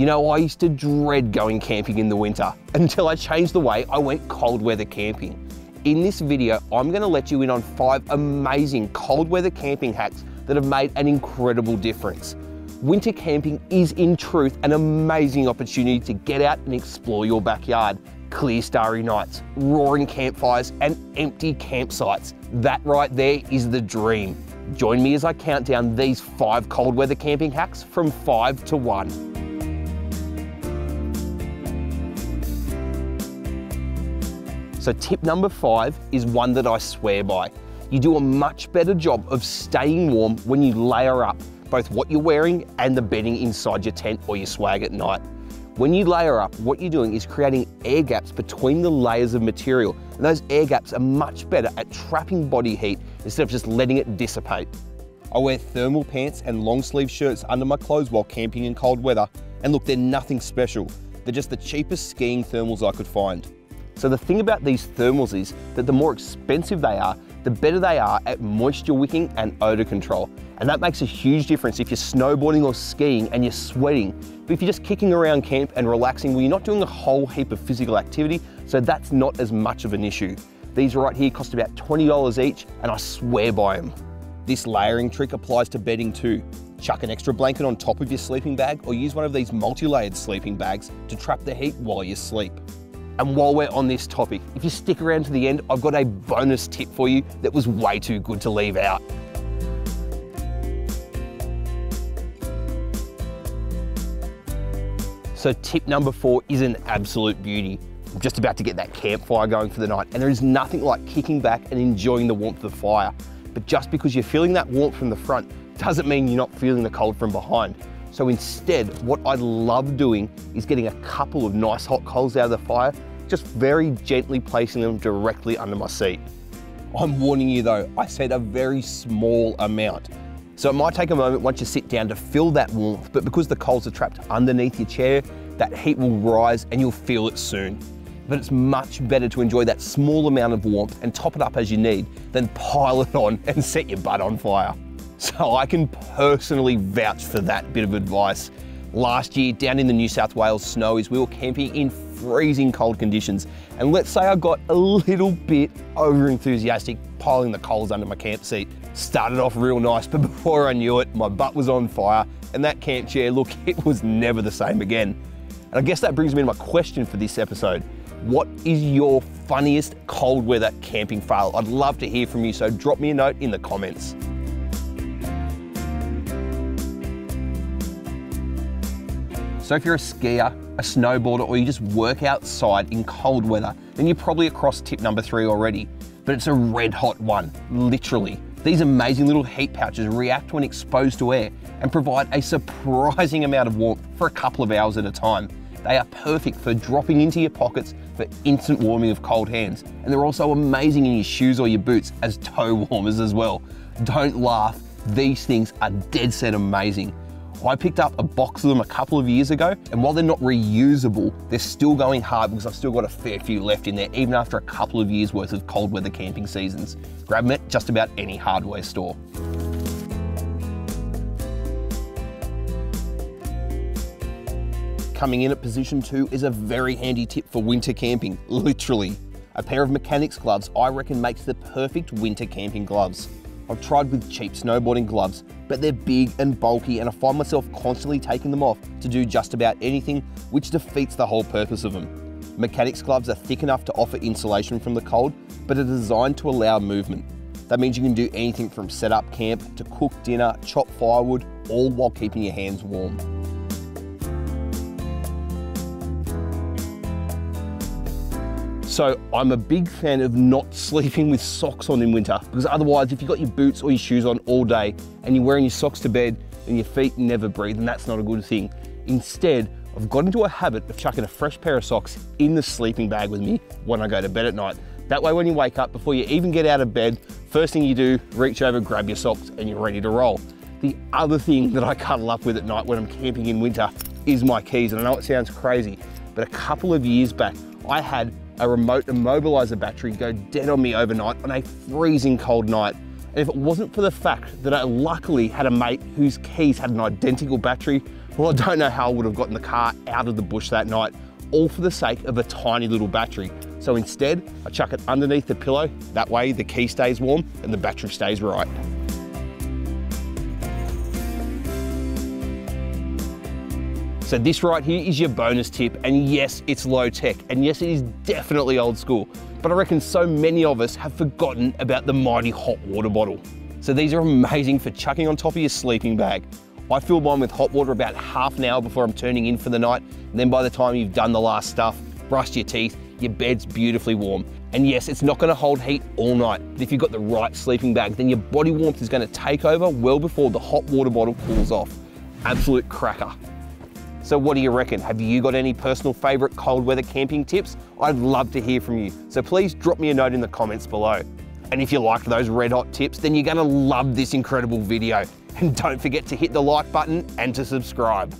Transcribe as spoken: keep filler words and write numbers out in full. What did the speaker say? You know, I used to dread going camping in the winter until I changed the way I went cold weather camping. In this video, I'm gonna let you in on five amazing cold weather camping hacks that have made an incredible difference. Winter camping is in truth an amazing opportunity to get out and explore your backyard. Clear starry nights, roaring campfires, and empty campsites. That right there is the dream. Join me as I count down these five cold weather camping hacks from five to one. So tip number five is one that I swear by. You do a much better job of staying warm when you layer up both what you're wearing and the bedding inside your tent or your swag at night. When you layer up, what you're doing is creating air gaps between the layers of material, and those air gaps are much better at trapping body heat instead of just letting it dissipate. I wear thermal pants and long sleeve shirts under my clothes while camping in cold weather, and look, they're nothing special. They're just the cheapest skiing thermals I could find. So the thing about these thermals is that the more expensive they are, the better they are at moisture wicking and odor control. And that makes a huge difference if you're snowboarding or skiing and you're sweating. But if you're just kicking around camp and relaxing, well, you're not doing a whole heap of physical activity, so that's not as much of an issue. These right here cost about twenty dollars each, and I swear by them. This layering trick applies to bedding too. Chuck an extra blanket on top of your sleeping bag, or use one of these multi-layered sleeping bags to trap the heat while you sleep. And while we're on this topic, if you stick around to the end, I've got a bonus tip for you that was way too good to leave out. So tip number four is an absolute beauty. I'm just about to get that campfire going for the night, and there is nothing like kicking back and enjoying the warmth of the fire. But just because you're feeling that warmth from the front doesn't mean you're not feeling the cold from behind. So instead, what I love doing is getting a couple of nice hot coals out of the fire, just very gently placing them directly under my seat. I'm warning you though, I said a very small amount. So it might take a moment once you sit down to feel that warmth, but because the coals are trapped underneath your chair, that heat will rise and you'll feel it soon. But it's much better to enjoy that small amount of warmth and top it up as you need than pile it on and set your butt on fire. So I can personally vouch for that bit of advice. Last year, down in the New South Wales snowies, we were camping in freezing cold conditions. And let's say I got a little bit over-enthusiastic piling the coals under my camp seat. Started off real nice, but before I knew it, my butt was on fire, and that camp chair, look, it was never the same again. And I guess that brings me to my question for this episode. What is your funniest cold weather camping fail? I'd love to hear from you, so drop me a note in the comments. So if you're a skier, a snowboarder, or you just work outside in cold weather, then you're probably across tip number three already, but it's a red hot one, literally. These amazing little heat pouches react when exposed to air and provide a surprising amount of warmth for a couple of hours at a time. They are perfect for dropping into your pockets for instant warming of cold hands, and they're also amazing in your shoes or your boots as toe warmers as well. Don't laugh, these things are dead set amazing. I picked up a box of them a couple of years ago, and while they're not reusable, they're still going hard because I've still got a fair few left in there, even after a couple of years worth of cold weather camping seasons. Grab them at just about any hardware store. Coming in at position two is a very handy tip for winter camping, literally. A pair of mechanics gloves I reckon makes the perfect winter camping gloves. I've tried with cheap snowboarding gloves, but they're big and bulky, and I find myself constantly taking them off to do just about anything, which defeats the whole purpose of them. Mechanics gloves are thick enough to offer insulation from the cold, but are designed to allow movement. That means you can do anything from set up camp to cook dinner, chop firewood, all while keeping your hands warm. So I'm a big fan of not sleeping with socks on in winter, because otherwise if you've got your boots or your shoes on all day and you're wearing your socks to bed and your feet never breathe, and that's not a good thing. Instead, I've got into a habit of chucking a fresh pair of socks in the sleeping bag with me when I go to bed at night. That way when you wake up, before you even get out of bed, first thing you do, reach over, grab your socks, and you're ready to roll. The other thing that I cuddle up with at night when I'm camping in winter is my keys, and I know it sounds crazy, but a couple of years back, I had a remote immobilizer battery go dead on me overnight on a freezing cold night. And if it wasn't for the fact that I luckily had a mate whose keys had an identical battery, Well, I don't know how I would have gotten the car out of the bush that night, all for the sake of a tiny little battery. So instead, I chuck it underneath the pillow. That way the key stays warm and the battery stays right. So this right here is your bonus tip, and yes, it's low tech, and yes, it is definitely old school, but I reckon so many of us have forgotten about the mighty hot water bottle. So these are amazing for chucking on top of your sleeping bag. I fill mine with hot water about half an hour before I'm turning in for the night, and then by the time you've done the last stuff, brushed your teeth, your bed's beautifully warm. And yes, it's not gonna hold heat all night, but if you've got the right sleeping bag, then your body warmth is gonna take over well before the hot water bottle cools off. Absolute cracker. So what do you reckon? Have you got any personal favourite cold weather camping tips? I'd love to hear from you. So please drop me a note in the comments below. And if you liked those red hot tips, then you're gonna love this incredible video. And don't forget to hit the like button and to subscribe.